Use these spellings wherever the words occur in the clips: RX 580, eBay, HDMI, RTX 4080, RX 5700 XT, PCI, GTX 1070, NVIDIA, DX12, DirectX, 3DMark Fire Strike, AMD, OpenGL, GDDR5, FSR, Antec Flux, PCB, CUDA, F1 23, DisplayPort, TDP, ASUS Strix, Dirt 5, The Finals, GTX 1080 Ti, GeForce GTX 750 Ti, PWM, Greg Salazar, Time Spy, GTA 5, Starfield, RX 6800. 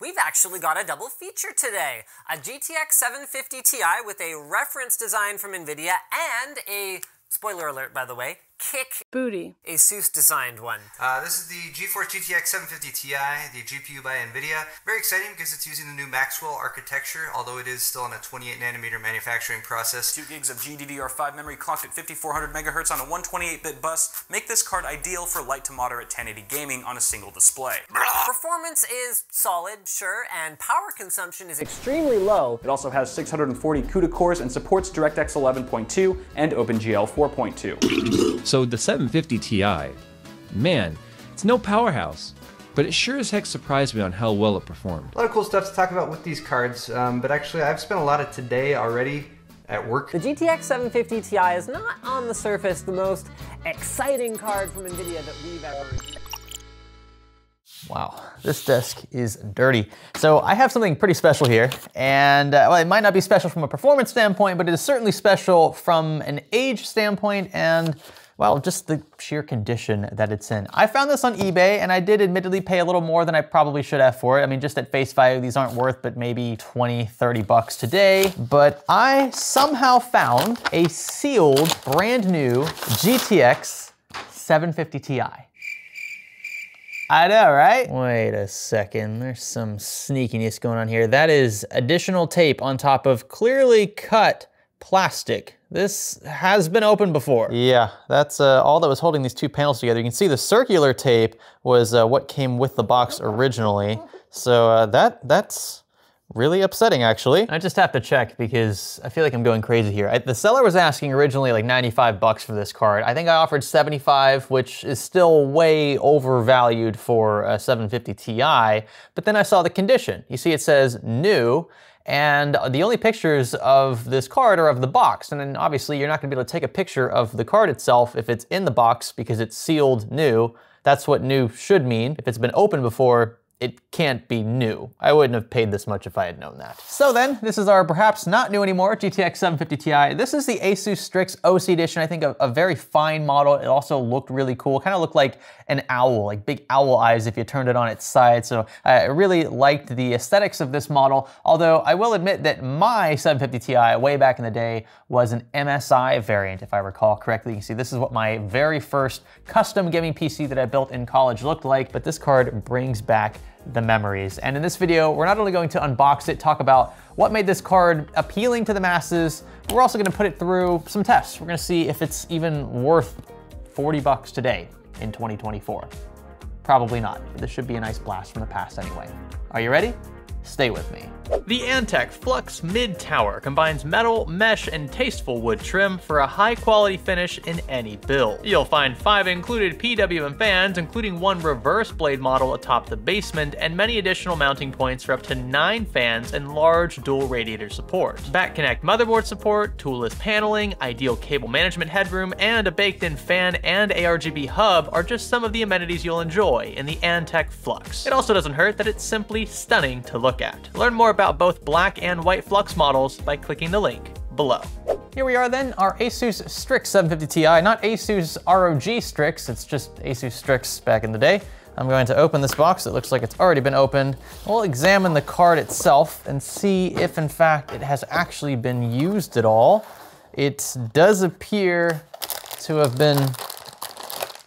We've actually got a double feature today, a GTX 750 Ti with a reference design from NVIDIA and a, spoiler alert by the way, kick booty ASUS designed one. This is the GeForce GTX 750 Ti, the GPU by NVIDIA. Very exciting because it's using the new Maxwell architecture, although it is still on a 28nm manufacturing process. 2 gigs of GDDR5 memory clocked at 5400 megahertz on a 128-bit bus make this card ideal for light to moderate 1080 gaming on a single display. Performance is solid, sure, and power consumption is extremely low. It also has 640 CUDA cores and supports DirectX 11.2 and OpenGL 4.2. So the 750 Ti, man, it's no powerhouse, but it sure as heck surprised me on how well it performed. A lot of cool stuff to talk about with these cards, but actually I've spent a lot of today already at work. The GTX 750 Ti is not on the surface the most exciting card from NVIDIA that we've ever seen. Wow, this desk is dirty. So I have something pretty special here, and well, it might not be special from a performance standpoint, but it is certainly special from an age standpoint and, well, just the sheer condition that it's in. I found this on eBay, and I did admittedly pay a little more than I probably should have for it. I mean, just at face value, these aren't worth but maybe 20, 30 bucks today. But I somehow found a sealed, brand new GTX 750 Ti. I know, right? Wait a second, there's some sneakiness going on here. That is additional tape on top of clearly cut plastic. This has been opened before. Yeah, that's all that was holding these two panels together. You can see the circular tape was what came with the box originally. So that's really upsetting, actually. I just have to check because I feel like I'm going crazy here. The seller was asking originally like 95 bucks for this card. I think I offered 75, which is still way overvalued for a 750 Ti, but then I saw the condition. You see it says new, and the only pictures of this card are of the box. And then obviously you're not gonna be able to take a picture of the card itself if it's in the box because it's sealed new. That's what new should mean. If it's been opened before, it can't be new. I wouldn't have paid this much if I had known that. So then, this is our perhaps not new anymore GTX 750 Ti. This is the ASUS Strix OC edition. I think a very fine model. It also looked really cool. Kind of looked like an owl, like big owl eyes if you turned it on its side. So I really liked the aesthetics of this model. Although I will admit that my 750 Ti way back in the day was an MSI variant, if I recall correctly. You can see this is what my very first custom gaming PC that I built in college looked like. But this card brings back the memories. And in this video, we're not only going to unbox it, talk about what made this card appealing to the masses, but we're also gonna put it through some tests. We're gonna see if it's even worth 40 bucks today in 2024. Probably not, but this should be a nice blast from the past anyway. Are you ready? Stay with me. The Antec Flux Mid Tower combines metal, mesh, and tasteful wood trim for a high-quality finish in any build. You'll find 5 included PWM fans, including one reverse blade model atop the basement, and many additional mounting points for up to 9 fans and large dual radiator support. Back connect motherboard support, toolless paneling, ideal cable management headroom, and a baked-in fan and ARGB hub are just some of the amenities you'll enjoy in the Antec Flux. It also doesn't hurt that it's simply stunning to look at. Learn more about both black and white Flux models by clicking the link below. Here we are then, our ASUS Strix 750 Ti, not ASUS ROG Strix, it's just ASUS Strix back in the day. I'm going to open this box. It looks like it's already been opened. We'll examine the card itself and see if in fact it has actually been used at all. It does appear to have been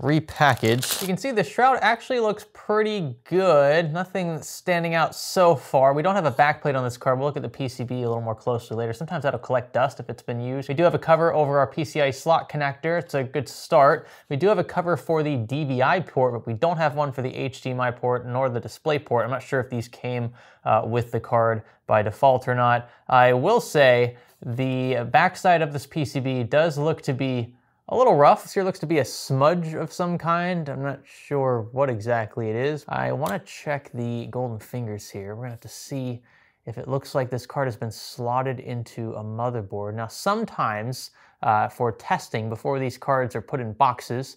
repackaged. You can see the shroud actually looks pretty good. Nothing standing out so far. We don't have a backplate on this card. We'll look at the PCB a little more closely later. Sometimes that'll collect dust if it's been used. We do have a cover over our PCI slot connector. It's a good start. We do have a cover for the DVI port, but we don't have one for the HDMI port nor the display port. I'm not sure if these came with the card by default or not. I will say the backside of this PCB does look to be a little rough. This here looks to be a smudge of some kind. I'm not sure what exactly it is. I want to check the golden fingers here. We're gonna have to see if it looks like this card has been slotted into a motherboard. Now sometimes for testing, before these cards are put in boxes,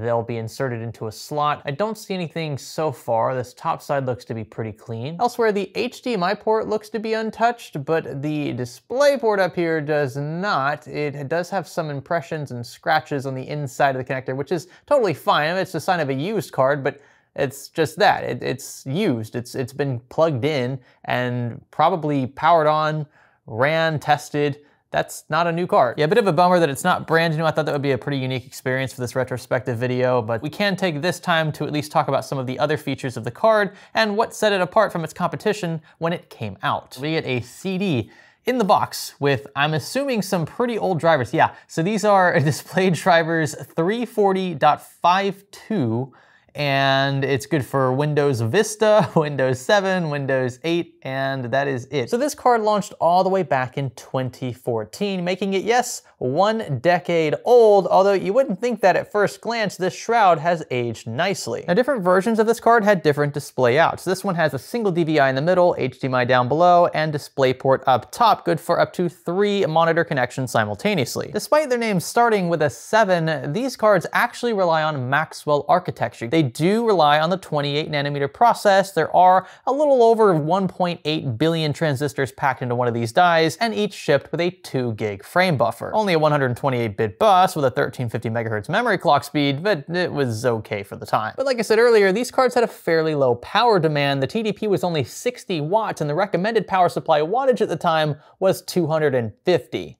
they'll be inserted into a slot. I don't see anything so far. This top side looks to be pretty clean. Elsewhere, the HDMI port looks to be untouched, but the display port up here does not. It does have some impressions and scratches on the inside of the connector, which is totally fine. It's a sign of a used card, but It's just that. It's used. It's been plugged in and probably powered on, ran, tested. That's not a new card. Yeah, a bit of a bummer that it's not brand new. I thought that would be a pretty unique experience for this retrospective video, but we can take this time to at least talk about some of the other features of the card and what set it apart from its competition when it came out. We get a CD in the box with, I'm assuming, some pretty old drivers. Yeah, so these are display drivers 340.52, and it's good for Windows Vista, Windows 7, Windows 8, and that is it. So this card launched all the way back in 2014, making it, yes, 1 decade old, although you wouldn't think that at first glance. This shroud has aged nicely. Now, different versions of this card had different display outs. This one has a single DVI in the middle, HDMI down below, and DisplayPort up top, good for up to 3 monitor connections simultaneously. Despite their names starting with a 7, these cards actually rely on Maxwell architecture. They do rely on the 28 nanometer process. There are a little over 1.8 billion transistors packed into one of these dies, and each shipped with a 2 gig frame buffer. Only a 128-bit bus with a 1350 megahertz memory clock speed, but it was okay for the time. But like I said earlier, these cards had a fairly low power demand. The TDP was only 60 watts, and the recommended power supply wattage at the time was 250.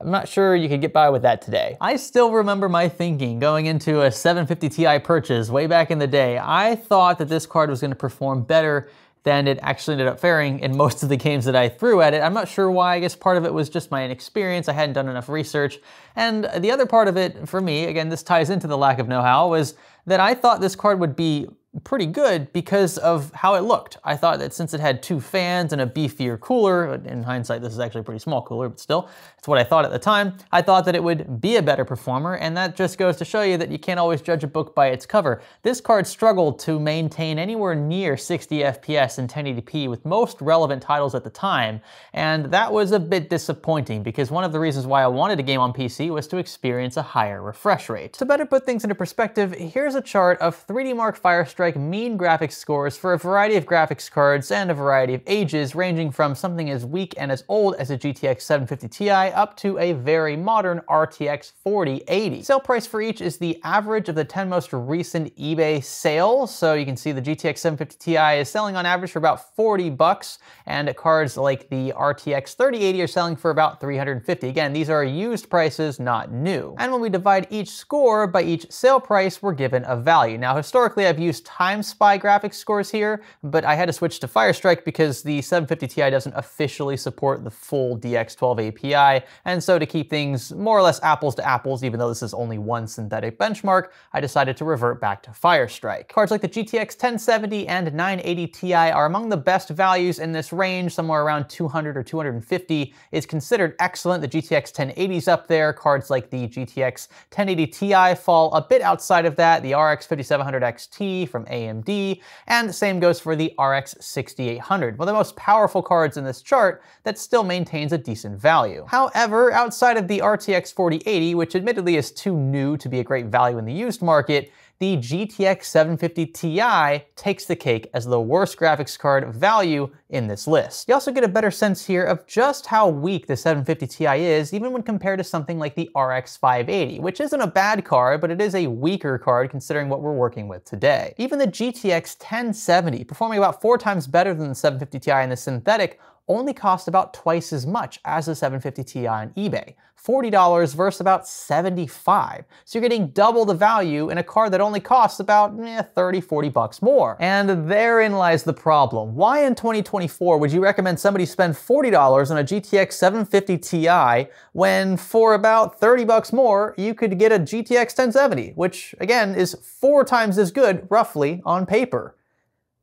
I'm not sure you could get by with that today. I still remember my thinking going into a 750 Ti purchase way back in the day. I thought that this card was gonna perform better than it actually ended up faring in most of the games that I threw at it. I'm not sure why. I guess part of it was just my inexperience. I hadn't done enough research. And the other part of it, for me, again, this ties into the lack of know-how, was that I thought this card would be pretty good because of how it looked. I thought that since it had 2 fans and a beefier cooler, in hindsight this is actually a pretty small cooler, but still, that's what I thought at the time, I thought that it would be a better performer, and that just goes to show you that you can't always judge a book by its cover. This card struggled to maintain anywhere near 60 FPS and 1080p with most relevant titles at the time, and that was a bit disappointing because one of the reasons why I wanted a game on PC was to experience a higher refresh rate. To better put things into perspective, here's a chart of 3DMark Fire Strike mean graphics scores for a variety of graphics cards and a variety of ages, ranging from something as weak and as old as a GTX 750 Ti up to a very modern RTX 4080. Sale price for each is the average of the 10 most recent eBay sales, so you can see the GTX 750 Ti is selling on average for about 40 bucks, and cards like the RTX 3080 are selling for about 350. Again, these are used prices, not new. And when we divide each score by each sale price, we're given a value. Now, historically, I've used Time Spy graphics scores here, but I had to switch to Fire Strike because the 750 Ti doesn't officially support the full DX12 API, and so to keep things more or less apples to apples, even though this is only one synthetic benchmark, I decided to revert back to Fire Strike. Cards like the GTX 1070 and 980 Ti are among the best values in this range. Somewhere around 200 or 250 is considered excellent. The GTX 1080's up there. Cards like the GTX 1080 Ti fall a bit outside of that. The RX 5700 XT from AMD, and the same goes for the RX 6800. One of the most powerful cards in this chart that still maintains a decent value. However, outside of the RTX 4080, which admittedly is too new to be a great value in the used market, the GTX 750 Ti takes the cake as the worst graphics card value in this list. You also get a better sense here of just how weak the 750 Ti is, even when compared to something like the RX 580, which isn't a bad card, but it is a weaker card considering what we're working with today. Even the GTX 1070, performing about 4 times better than the 750 Ti in the synthetic, only cost about 2x as much as the 750 Ti on eBay. $40 versus about $75. So you're getting double the value in a card that only costs about 30, 40 bucks more. And therein lies the problem. Why in 2024 would you recommend somebody spend $40 on a GTX 750 Ti when for about 30 bucks more, you could get a GTX 1070, which again is 4 times as good, roughly, on paper.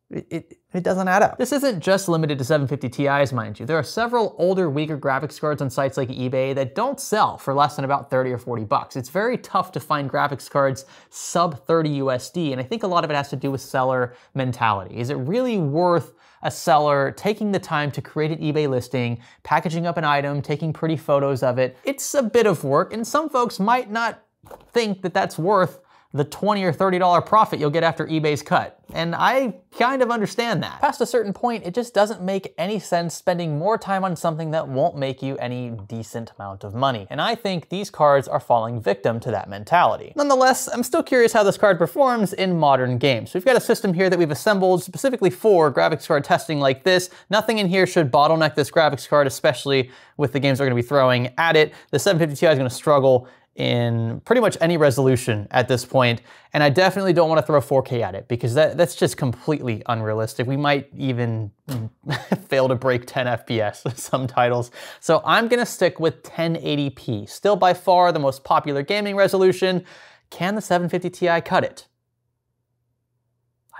It doesn't add up. This isn't just limited to 750 Ti's, mind you. There are several older, weaker graphics cards on sites like eBay that don't sell for less than about 30 or 40 bucks. It's very tough to find graphics cards sub 30 USD, and I think a lot of it has to do with seller mentality. Is it really worth a seller taking the time to create an eBay listing, packaging up an item, taking pretty photos of it? It's a bit of work, and some folks might not think that that's worth the $20 or $30 profit you'll get after eBay's cut. And I kind of understand that. Past a certain point, it just doesn't make any sense spending more time on something that won't make you any decent amount of money. And I think these cards are falling victim to that mentality. Nonetheless, I'm still curious how this card performs in modern games. We've got a system here that we've assembled specifically for graphics card testing like this. Nothing in here should bottleneck this graphics card, especially with the games we're gonna be throwing at it. The 750 Ti is gonna struggle in pretty much any resolution at this point, and I definitely don't want to throw 4K at it because that's just completely unrealistic. We might even fail to break 10 FPS with some titles. So I'm gonna stick with 1080p, still by far the most popular gaming resolution. Can the 750 Ti cut it?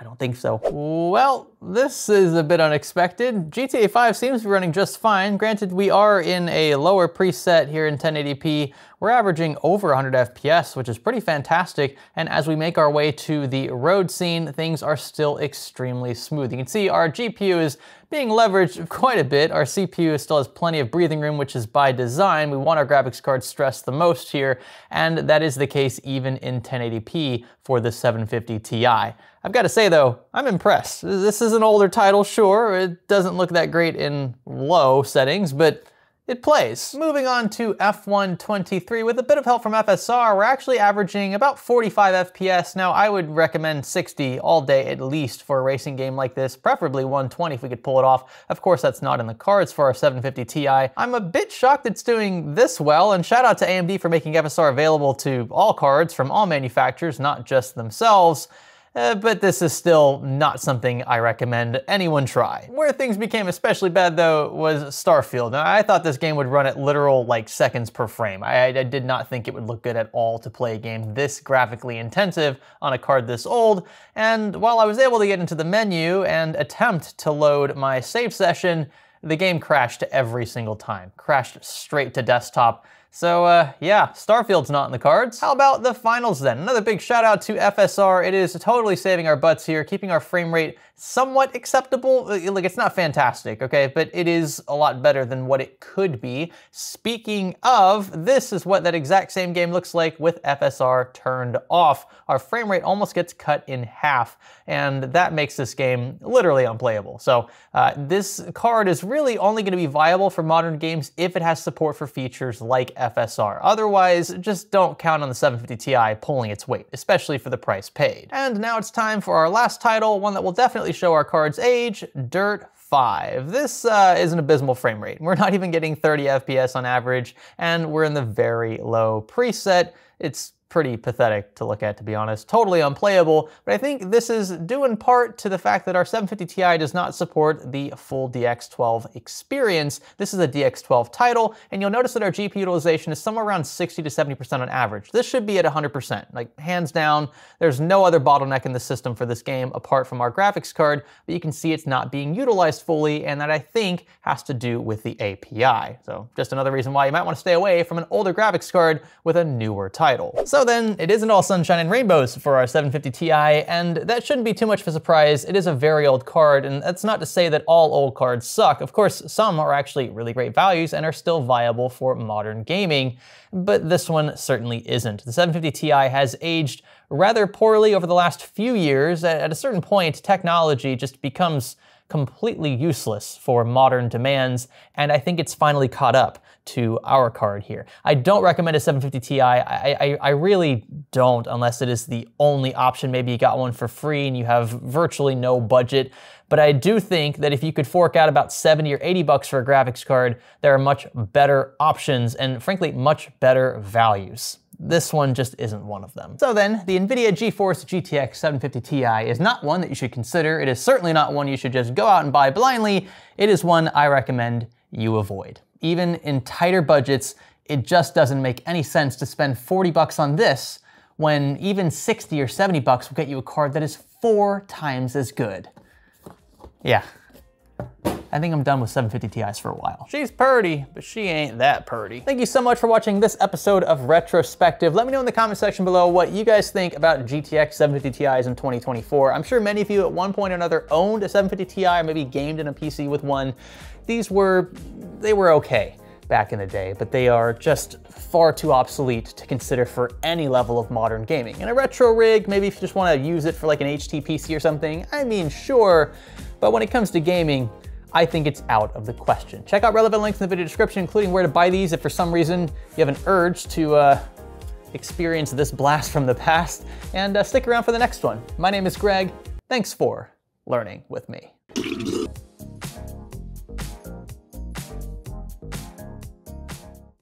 I don't think so. Well, this is a bit unexpected. GTA 5 seems to be running just fine. Granted, we are in a lower preset here in 1080p. We're averaging over 100 FPS, which is pretty fantastic. And as we make our way to the road scene, things are still extremely smooth. You can see our GPU is being leveraged quite a bit. Our CPU still has plenty of breathing room, which is by design. We want our graphics card stressed the most here, and that is the case even in 1080p for the 750 Ti. I've got to say though, I'm impressed. This is an older title, sure. It doesn't look that great in low settings, but it plays. Moving on to F1 23, with a bit of help from FSR, we're actually averaging about 45 FPS. Now, I would recommend 60 all day at least for a racing game like this, preferably 120 if we could pull it off. Of course, that's not in the cards for our 750 Ti. I'm a bit shocked it's doing this well, and shout out to AMD for making FSR available to all cards from all manufacturers, not just themselves. But this is still not something I recommend anyone try. Where things became especially bad though was Starfield. Now, I thought this game would run at literal like seconds per frame. I did not think it would look good at all to play a game this graphically intensive on a card this old. And while I was able to get into the menu and attempt to load my save session, the game crashed every single time. Crashed straight to desktop. So yeah, Starfield's not in the cards. How about The Finals then? Another big shout out to FSR. It is totally saving our butts here, keeping our frame rate somewhat acceptable. Like, it's not fantastic, okay? But it is a lot better than what it could be. Speaking of, this is what that exact same game looks like with FSR turned off. Our frame rate almost gets cut in half, and that makes this game literally unplayable. So this card is really only gonna be viable for modern games if it has support for features like FSR. Otherwise, just don't count on the 750 Ti pulling its weight, especially for the price paid. And now it's time for our last title, one that will definitely show our card's age, Dirt 5. This is an abysmal frame rate. We're not even getting 30 FPS on average, and we're in the very low preset. It's pretty pathetic to look at, to be honest. Totally unplayable, but I think this is due in part to the fact that our 750 Ti does not support the full DX12 experience. This is a DX12 title, and you'll notice that our GPU utilization is somewhere around 60 to 70% on average. This should be at 100%, like hands down. There's no other bottleneck in the system for this game apart from our graphics card, but you can see it's not being utilized fully, and that I think has to do with the API. So just another reason why you might want to stay away from an older graphics card with a newer title. So then, it isn't all sunshine and rainbows for our 750 Ti, and that shouldn't be too much of a surprise. It is a very old card, and that's not to say that all old cards suck. Of course, some are actually really great values and are still viable for modern gaming, but this one certainly isn't. The 750 Ti has aged rather poorly over the last few years. At a certain point, technology just becomes completely useless for modern demands, and I think it's finally caught up to our card here. I don't recommend a 750 Ti, I really don't, unless it is the only option. Maybe you got one for free and you have virtually no budget, but I do think that if you could fork out about 70 or 80 bucks for a graphics card, there are much better options and frankly, much better values. This one just isn't one of them. So then, the NVIDIA GeForce GTX 750 Ti is not one that you should consider. It is certainly not one you should just go out and buy blindly. It is one I recommend you avoid. Even in tighter budgets, it just doesn't make any sense to spend 40 bucks on this when even 60 or 70 bucks will get you a card that is 4 times as good. Yeah. I think I'm done with 750 Ti's for a while. She's purty, but she ain't that purty. Thank you so much for watching this episode of Retrospective. Let me know in the comment section below what you guys think about GTX 750 Ti's in 2024. I'm sure many of you at one point or another owned a 750 Ti or maybe gamed in a PC with one. They were okay. back in the day, but they are just far too obsolete to consider for any level of modern gaming. In a retro rig, maybe if you just want to use it for like an HT PC or something, I mean, sure, but when it comes to gaming, I think it's out of the question. Check out relevant links in the video description, including where to buy these if for some reason you have an urge to experience this blast from the past, and stick around for the next one. My name is Greg. Thanks for learning with me.